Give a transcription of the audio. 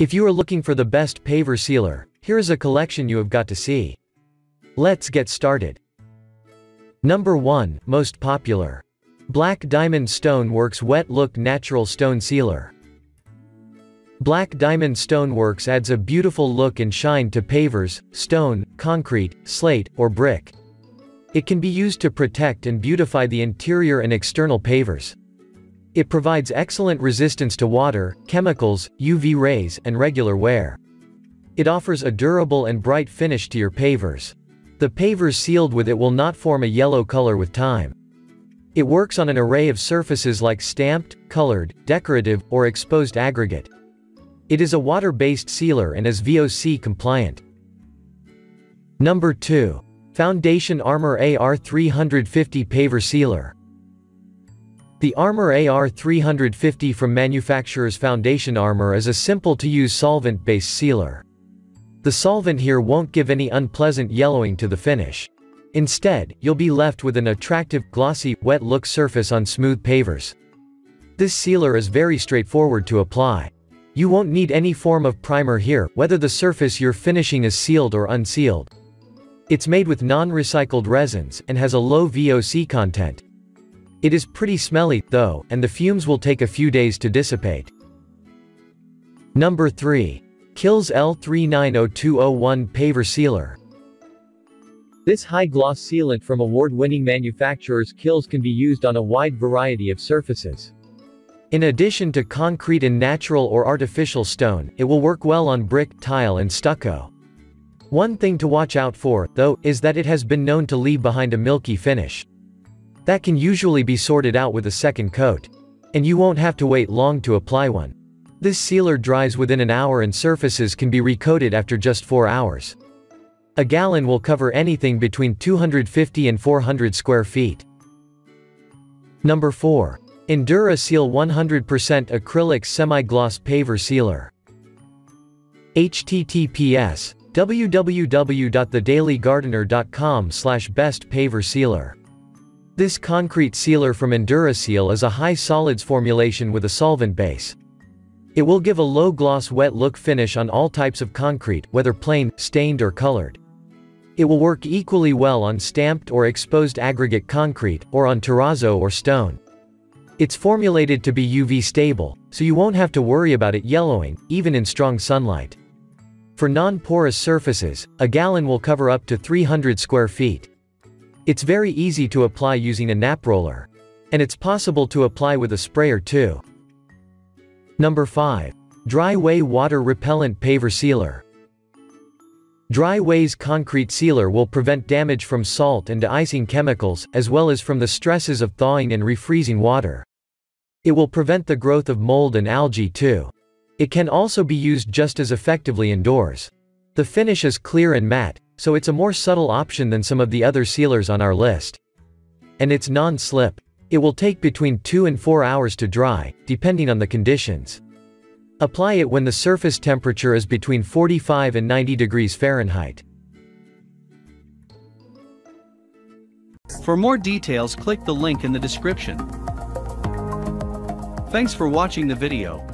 If you are looking for the best paver sealer, here is a collection you have got to see. Let's get started. Number 1, most popular. Black Diamond Stoneworks Wet Look Natural Stone Sealer. Black Diamond Stoneworks adds a beautiful look and shine to pavers, stone, concrete, slate, or brick. It can be used to protect and beautify the interior and external pavers. It provides excellent resistance to water, chemicals, UV rays, and regular wear. It offers a durable and bright finish to your pavers. The pavers sealed with it will not form a yellow color with time. It works on an array of surfaces like stamped, colored, decorative, or exposed aggregate. It is a water-based sealer and is VOC compliant. Number 2. Foundation Armor AR350 Paver Sealer. The Armor AR350 from manufacturer's Foundation Armor is a simple-to-use solvent-based sealer. The solvent here won't give any unpleasant yellowing to the finish. Instead, you'll be left with an attractive, glossy, wet-look surface on smooth pavers. This sealer is very straightforward to apply. You won't need any form of primer here, whether the surface you're finishing is sealed or unsealed. It's made with non-recycled resins, and has a low VOC content. It is pretty smelly, though, and the fumes will take a few days to dissipate. Number 3. KILZ L390201 Paver Sealer. This high-gloss sealant from award-winning manufacturers KILZ can be used on a wide variety of surfaces. In addition to concrete and natural or artificial stone, it will work well on brick, tile, and stucco. One thing to watch out for, though, is that it has been known to leave behind a milky finish. That can usually be sorted out with a second coat. And you won't have to wait long to apply one. This sealer dries within an hour and surfaces can be recoated after just 4 hours. A gallon will cover anything between 250 and 400 square feet. Number 4. EnduraSeal 100% Acrylic Semi-Gloss Paver Sealer. https://www.thedailygardener.com/best paver sealer. This concrete sealer from EnduraSeal is a high solids formulation with a solvent base. It will give a low gloss wet look finish on all types of concrete, whether plain, stained or colored. It will work equally well on stamped or exposed aggregate concrete, or on terrazzo or stone. It's formulated to be UV stable, so you won't have to worry about it yellowing, even in strong sunlight. For non-porous surfaces, a gallon will cover up to 300 square feet. It's very easy to apply using a nap roller. And it's possible to apply with a sprayer too. Number 5. DryWay Water Repellent Paver Sealer. DryWay's concrete sealer will prevent damage from salt and de-icing chemicals, as well as from the stresses of thawing and refreezing water. It will prevent the growth of mold and algae too. It can also be used just as effectively indoors. The finish is clear and matte, so it's a more subtle option than some of the other sealers on our list. And it's non-slip. It will take between 2 and 4 hours to dry, depending on the conditions. Apply it when the surface temperature is between 45 and 90 degrees Fahrenheit. For more details, click the link in the description. Thanks for watching the video.